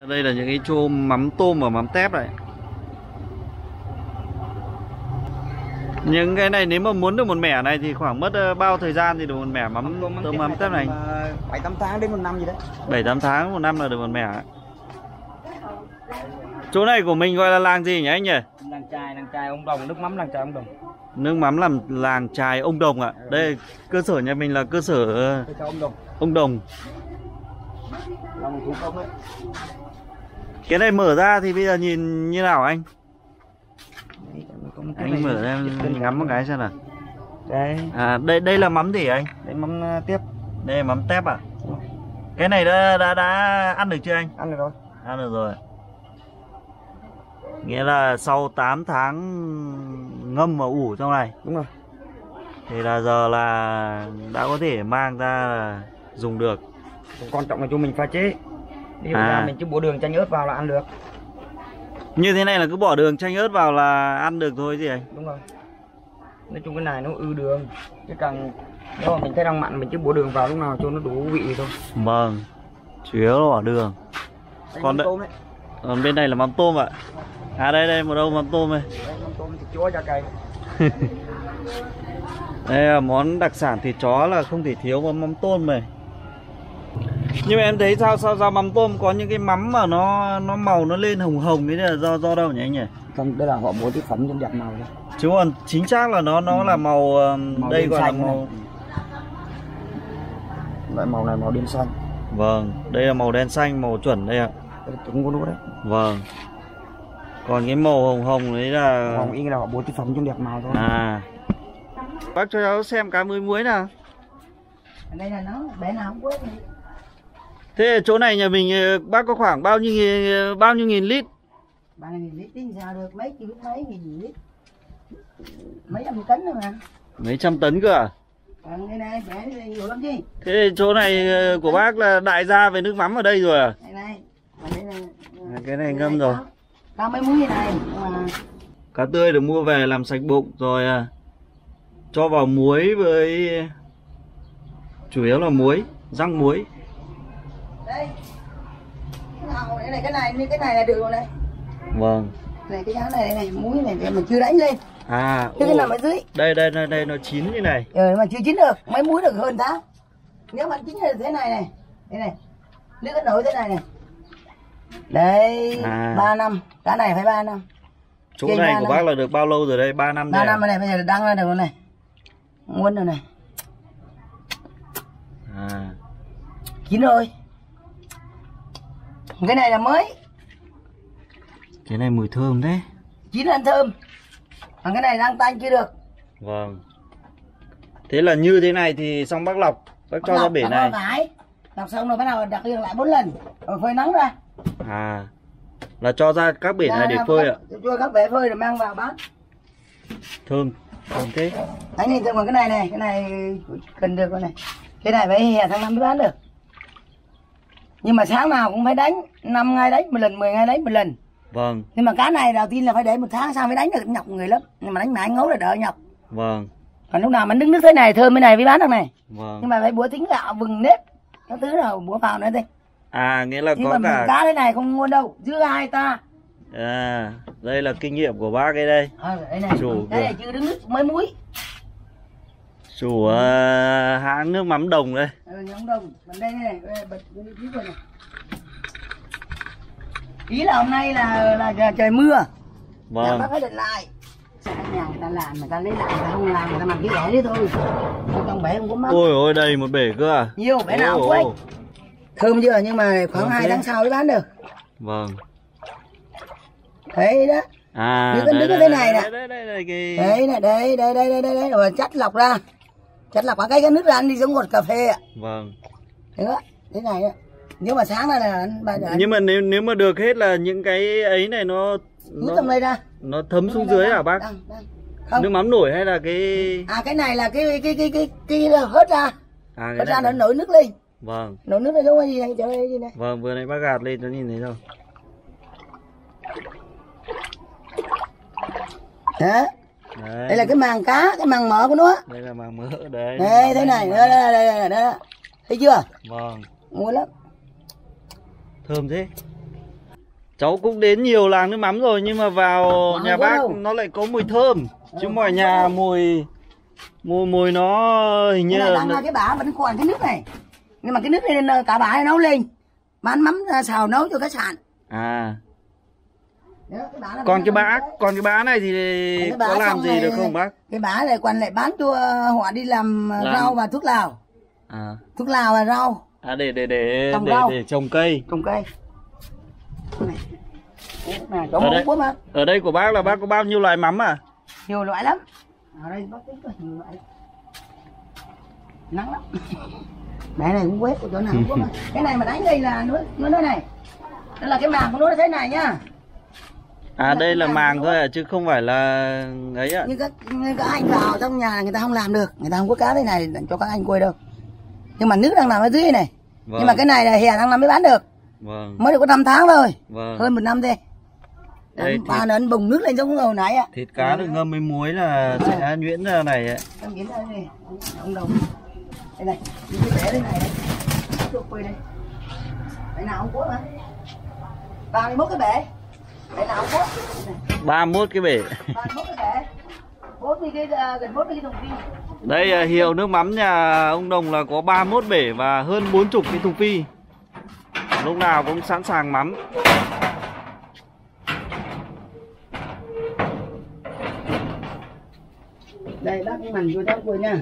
Đây là những cái chô mắm tôm và mắm tép này. Những cái này nếu mà muốn được một mẻ này thì khoảng mất bao thời gian thì được một mẻ mắm tôm mắm tép này? 7-8 tháng đến 1 năm gì đấy. 7-8 tháng 1 năm là được một mẻ. Chỗ này của mình gọi là làng gì nhỉ anh nhỉ? Làng chài Ông Đồng, nước mắm làng chài Ông Đồng. Nước mắm làm làng chài Ông Đồng ạ. Đây cơ sở nhà mình là cơ sở Ông Đồng. Ông Đồng. Cái này mở ra thì bây giờ nhìn như nào anh? Anh mở ra ngắm một cái xem nào. Đây là mắm gì anh? Đây mắm tép. Đây là mắm tép à? Cái này đã ăn được chưa anh? Ăn được rồi. Ăn được rồi. Nghĩa là sau 8 tháng ngâm và ủ trong này. Đúng rồi. Thì là giờ là đã có thể mang ra dùng được. Quan trọng là chúng mình pha chế. Đi ra mình chứ bỏ đường chanh ớt vào là ăn được. Như thế này là cứ bỏ đường chanh ớt vào là ăn được thôi gì anh? Đúng rồi. Nói chung cái này nó ư đường. Chứ càng nếu mà mình thấy đang mặn mình chứ bỏ đường vào lúc nào cho nó đủ vị thôi. Vâng. Chủ yếu là bỏ đường. Đây, còn mắm tôm đấy. Còn bên này là mắm tôm ạ. Đây một đâu mắm tôm này. Đây mắm tôm thịt chó da cày. Đây là món đặc sản thịt chó là không thể thiếu mắm tôm này. Nhưng mà em thấy sao mắm tôm có những cái mắm mà nó màu nó lên hồng hồng đấy là do đâu nhỉ anh nhỉ? Không, đây là họ mua thực phẩm trong đẹp màu thôi. Chứ còn chính xác là nó là màu đây gọi là màu loại màu này màu đen xanh. Vâng, đây là màu đen xanh màu chuẩn đây ạ. Chuẩn của nó đấy. Vâng. Còn cái màu hồng đấy là hồng yên là họ mua thực phẩm trong đẹp màu thôi. Bác cho cháu xem cá mười muối nào. Ở đây là nó bé nào cũng quét này. Thế chỗ này nhà mình bác có khoảng bao nhiêu nghìn lít? 3.000 lít tính sao được, mấy nghìn lít. Mấy trăm tấn thôi mà. Mấy trăm tấn cơ à? Còn cái này phải nhiều lắm chứ. Thế chỗ này của bác là đại gia về nước mắm ở đây rồi à? Cái này ngâm rồi. Tao mới muốn như này mà. Cá tươi được mua về làm sạch bụng rồi cho vào muối với chủ yếu là muối, rang muối. Đây. Cái này là được rồi này. Vâng. Này cái giá này muối này mình chưa đánh lên. Cái nào ở dưới. Đây nó chín như này. Mà chưa chín được, mấy muối được hơn ta. Nếu mà chín là thế này này. Đây này. Nước nó nổi thế này này. Đấy, 3 năm, cái này phải 3 năm. Chỗ này của bác là được bao lâu rồi đây? 3 năm rồi. 3 năm này bây giờ đăng ra được rồi này. Nguồn rồi này. Chín rồi. Cái này là mới. Cái này mùi thơm đấy. Chín ăn thơm. Còn cái này đang tanh chưa được. Vâng. Thế là như thế này thì xong bác lọc. Bác cho ra bể này. Lọc xong rồi bắt đầu đặt riêng lại 4 lần. Rồi phơi nắng ra. Là cho ra các bể này để phơi ạ. Cho các bể phơi rồi mang vào bán. Thơm. Thơm thế. Anh nhìn thơm còn cái này này. Cái này cần được rồi này. Cái này phải hè tháng 5 mới bán được. Nhưng mà sáng nào cũng phải đánh 5 ngày đánh một lần, 10 ngày đánh một lần. Vâng. Nhưng mà cá này đầu tiên là phải để một tháng sau mới đánh được, nhọc người lắm. Nhưng mà đánh mãi ngấu là đỡ nhọc. Vâng. Còn lúc nào mà nước thế này thơm thế này mới bán được này. Vâng. Nhưng mà phải búa tính gạo vừng nếp các thứ nào búa vào nữa đi. Nghĩa là chứ có cả cá thế này không ngon đâu, giữ ai ta. Đây là kinh nghiệm của bác cái đây. Đây này. Chủ cái này chưa đứng nước mới muối. Chủ hãng nước mắm Đồng đây. Nhóm Đồng, còn đây này, bật cái clip này. Ý là hôm nay là trời mưa. Vâng. Nhà bác phải định lại. Nhà người ta làm, người ta lấy lại, người ta không làm, người ta làm cái bể đấy thôi. Trong bể không có mắm. Ôi ôi, đây một bể cơ à? Nhiều, bể nào cũng quanh. Thơm chưa, nhưng mà khoảng 2 tháng sau mới bán được. Vâng. Thấy đó. Nước cái này nè. Đấy, rồi chắt lọc ra. Chắc là quả cái nước là ăn đi giống ngọt cà phê ạ. Vâng. Thế đó, thế này đó. Nếu mà sáng ra là nhưng mà nếu mà được hết là những cái ấy này nó tầm đây ra. Nó thấm xuống dưới hả bác? Không. Nước mắm nổi hay là cái cái này là cái hớt ra. Hớt ra nó nổi nước lên. Vâng. Nổi nước lên đúng không? Anh chờ đây gì này. Vâng, vừa nãy bác gạt lên nó nhìn thấy rồi. Hả? Đấy. Đây là cái màng cá, cái màng mỡ của nó. Đây là màng mỡ đấy. Đây thế này, đây. Thấy chưa? Vâng. Ngon lắm. Thơm thế. Cháu cũng đến nhiều làng nước mắm rồi nhưng mà vào nhà bác nó lại có mùi thơm. Chứ mọi nhà mùi nó hình như là cái bả vẫn còn cái nước này. Nhưng mà cái nước này cả bả nấu lên. Bán mắm xào nấu cho cái sạn. À. Còn cái bã này thì có làm gì được không bác? Cái bã này còn lại bán cho họ đi làm rau và thuốc lào. À. Thuốc lào và rau. À để trồng cây. Trồng cây. Này. Này, ở đây của bác là bác có bao nhiêu loại mắm à? Nhiều loại lắm. Ở đây bác tính có nhiều loại. Nắng lắm. Bé này cũng quét của chỗ nào cũng quét. Cái này mà đánh đây là nó này. Đó là cái màng của nó thế này nhá. À đây là màng thôi à, chứ không phải là ấy ạ. Nhưng các anh vào trong nhà người ta không làm được. Người ta không có cá thế này cho các anh quay đâu. Nhưng mà nước đang làm ở dưới này. Vâng. Nhưng mà cái này là hè tháng năm mới bán được. Vâng. Mới được có 5 tháng thôi. Vâng. Hơn 1 năm thôi. Ba nấn bùng nước lên giống hồi nãy ạ. Thịt cá được ngâm với muối là sẽ nhuyễn ra này ạ. Em nhuyễn ra đây. Ông Đồng. Đây này, những cái bé đây này. Tôi quay đây. Cái nào không có mà. 31 cái bể. Cái nào không có. 31 cái bể. 31 cái bể. 40 cái gần 40 cái thùng phi. Đây hiệu nước mắm nhà ông Đồng là có 31 bể và hơn 40 cái thùng phi. Lúc nào cũng sẵn sàng mắm. Đây bác mặn vô theo cuối nha.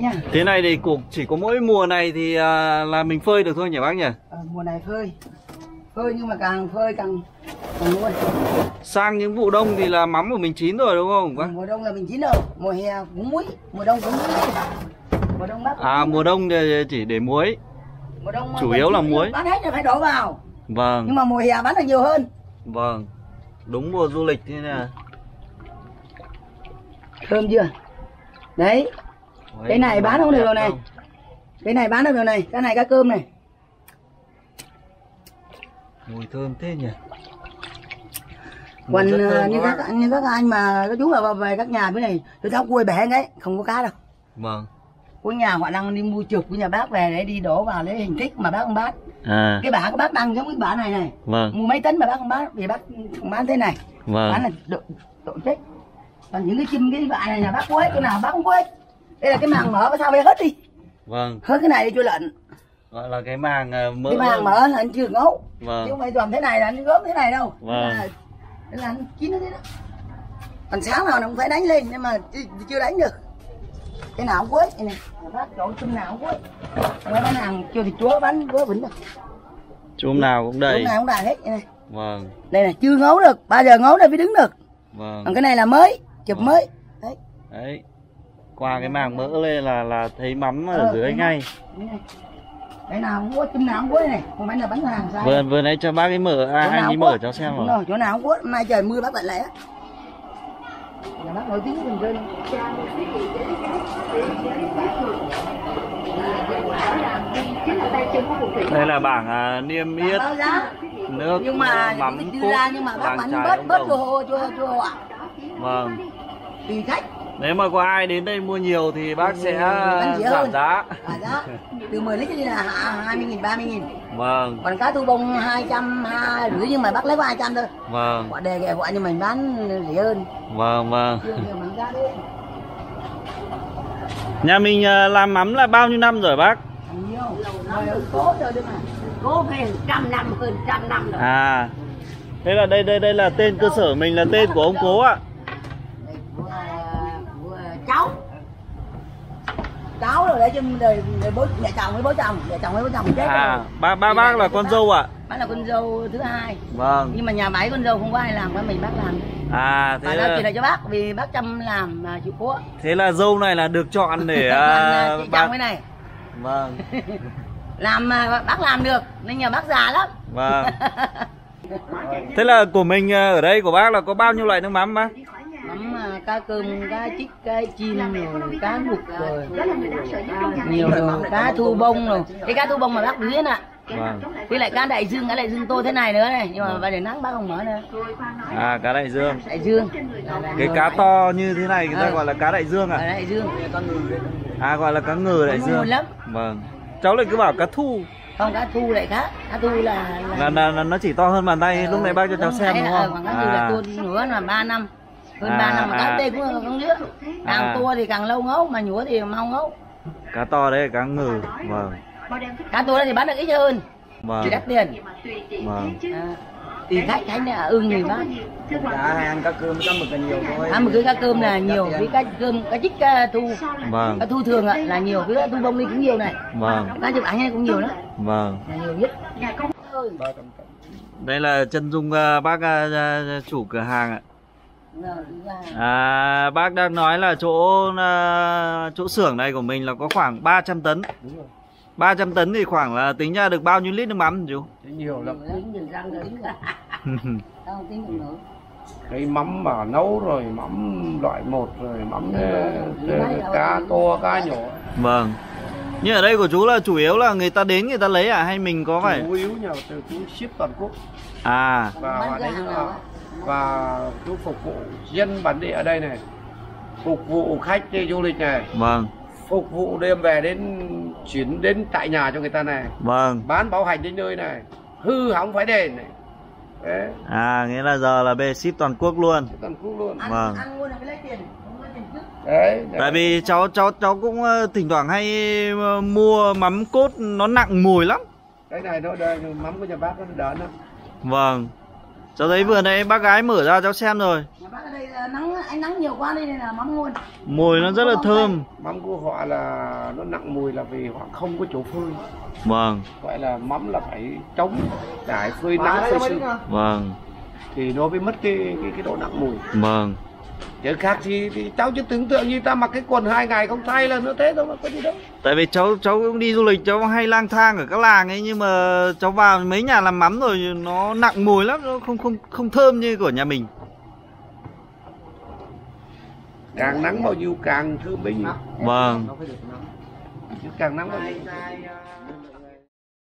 Nha. Thế này thì cũng chỉ có mỗi mùa này thì là mình phơi được thôi nhỉ bác nhỉ? Mùa này phơi. Phơi nhưng mà càng phơi càng luôn. Sang những vụ đông thì là mắm của mình chín rồi đúng không bác? Mùa đông là mình chín rồi. Mùa hè cũng muối, mùa đông cũng muối. Mùa đông bác. À mùa đông thì chỉ để muối. Mùa đông chủ yếu là muối. Bán hết là phải đổ vào. Vâng. Nhưng mà mùa hè bán được nhiều hơn. Vâng. Đúng mùa du lịch thế nè. Thơm chưa? Đấy. Cái này bán không được rồi này. Cái này bán được rồi này. Cái này cá cơm này. Mùi thơm thế nhỉ. Còn như các anh mà các chú vào về các nhà bên này, tôi cháu cua bể đấy, không có cá đâu. Vâng. Có nhà họ đang đi mua chuột của nhà bác về đấy đi đổ vào lấy hình thích mà bác không bán. À. Cái bã của bác đang giống cái bã này này. Vâng. Mua mấy tấn mà bác không bán vì bác không bán thế này. Vâng. Bán là độ chết. Còn những cái chim cái vại này nhà bác quét chỗ nào bác không quét. Đây là cái màng mỡ sao bây hết đi. Vâng. Hết cái này đi cho lợn. Gọi là cái màng mỡ. Cái màng mỡ là anh chưa ngấu. Vâng. Chứ không phải toàn thế này là anh gớm thế này đâu. Vâng. Nên là anh chín nó thế đó. Còn sáng nào nó cũng phải đánh lên nhưng mà chưa đánh được. Cái nào cũng quấy này. Bác chỗ chum nào cũng quấy. Mấy bán hàng chưa thì chúa bán vớ vẩn được. Chum nào cũng đầy. Chum nào cũng đầy hết này. Vâng. Đây là chưa ngấu được, bao giờ ngấu đây mới đứng được. Vâng. Còn cái này là mới, chụp mới. Đấy. Đấy. Qua cái màng mỡ lên là thấy mắm ở dưới ngay. Cái nào cũng có, chim nào cũng có này, không phải là bán hàng sao? Vừa nãy cho bác ấy mở, anh ấy mở cháu xem rồi. Chỗ nào cũng có, mai trời mưa bác lại lấy á. Bác nổi tiếng bình dân. Đây là bảng niêm yết nước mắm cốt, bảng trái Ông Đồng. Vâng. Tùy khách. Nếu mà có ai đến đây mua nhiều thì bác sẽ giảm giá. Từ 10 lít đi là 20.000, 30.000. Vâng. Còn cá thu bông 250 nhưng mà bác lấy có 200 thôi. Vâng. Họ đề kệ gọi nhưng mình bán rẻ hơn. Vâng vâng. Nhà mình làm mắm là bao nhiêu năm rồi bác? Nhiều. Cố rồi đấy mà. Cố phải 100 năm, hơn 100 năm rồi. À. Thế là đây là tên cơ sở mình là tên của ông Cố ạ. Cháu rồi đấy chứ đời bố mẹ chồng với bố chồng chết à, rồi. Bác là con dâu ạ. À? Bác là con dâu thứ hai. Vâng. Nhưng mà nhà máy con dâu không có ai làm, mà mình bác làm. À thế. Bà là... chỉ là cho bác vì bác chăm làm mà chịu cố. Thế là dâu này là được chọn để bác... cái này. Vâng. Làm bác làm được nên nhà bác già lắm. Vâng. Thế là của mình ở đây của bác là có bao nhiêu loại nước mắm bác? Mắm cá cơm, cá chích, cá chim, rồi, cá ngục rồi, nhiều rồi, cá thu bông rồi. Cái cá thu bông mà bác biết ạ. Vâng. Với lại cá đại dương tô thế này nữa này, nhưng mà vâng. Bà để nắng bác không mở nữa. À cá đại dương. Đại dương. Cái cá to như thế này người ta gọi là cá đại dương à? Cá đại dương. À gọi là cá ngừ đại dương. Lắm. Vâng. Cháu lại cứ bảo cá thu. Còn cá thu lại khác, cá thu là nó chỉ to hơn bàn tay. Lúc này bác cho cháu xem đúng không? Còn cá thu là tua thì nhúa là 3 năm. Hơn 3 năm mà cá tê cũng không nhúa. Càng tua thì càng lâu ngấu, mà nhúa thì mau ngấu. Cá to đấy là cá ngừ. Vâng. Cá tua thì bán được ít hơn. Vâng. Chỉ đắt tiền. Vâng. Thì khách thấy là ưng thì bán. Ăn cá cơm có mực là nhiều thôi. Ăn mực cá cơm là nhiều, với cá cơm, cá chích cá thu. Vâng. Cá thu thường là nhiều, với cá thu bông đi cũng nhiều này. Vâng. Cá chụp ảnh này cũng nhiều đó. Vâng. Là nhiều nhất. Đây là chân dung bác chủ cửa hàng ạ. À, bác đang nói là chỗ xưởng này của mình là có khoảng 300 tấn. Đúng rồi. 300 tấn thì khoảng là tính ra được bao nhiêu lít nước mắm chú? Nhiều lắm. Cái mắm mà nấu rồi, mắm loại 1 rồi, mắm cá to, cá nhỏ. Vâng. Như ở đây của chú là chủ yếu là người ta đến người ta lấy à hay mình có phải? Chủ yếu nhờ từ chú ship toàn quốc. À. Và chú phục vụ dân bản địa ở đây này, phục vụ khách đi du lịch này. Vâng. Phục vụ đem về đến chuyển đến tại nhà cho người ta này. Vâng. Bán bảo hành đến nơi này, hư hỏng phải đền này. Đấy. À nghĩa là giờ là bê ship toàn quốc luôn. Toàn quốc luôn. Vâng. Ăn luôn là phải lấy tiền. Đấy. Tại vì cháu cũng thỉnh thoảng hay mua mắm cốt nó nặng mùi lắm. Cái này nó đây mắm của nhà bác nó đỡ lắm. Vâng. Cháu thấy vừa nãy bác gái mở ra cháu xem rồi. Nhà bác ở đây nắng, ánh nắng nhiều quá đây nên là mắm ngon. Mùi nó rất là thơm. Mắm của họ là nó nặng mùi là vì họ không có chỗ phơi. Vâng. Gọi là mắm là phải trống, phải phơi nắng phơi sương. Vâng. Thì nó mới mất cái độ nặng mùi. Vâng. Chứ khác thì cháu chứ tưởng tượng như ta mặc cái quần 2 ngày không thay là nó thế thôi mà có gì đâu. Tại vì cháu cũng đi du lịch, cháu hay lang thang ở các làng ấy, nhưng mà cháu vào mấy nhà làm mắm rồi nó nặng mùi lắm, nó không thơm như của nhà mình. Càng nắng bao nhiêu càng thơm bấy nhiêu. Vâng. Chứ càng nắng bao nhiêu.